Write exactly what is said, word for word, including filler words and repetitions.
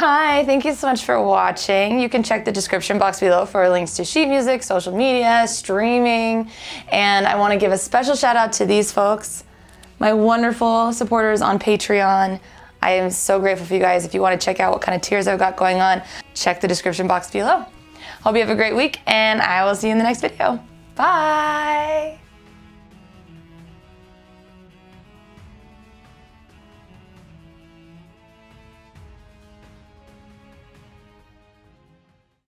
Hi, thank you so much for watching. You can check the description box below for links to sheet music, social media, streaming, and I want to give a special shout out to these folks, my wonderful supporters on Patreon. I am so grateful for you guys. If you want to check out what kind of tiers I've got going on, check the description box below. Hope you have a great week, and I will see you in the next video. Bye!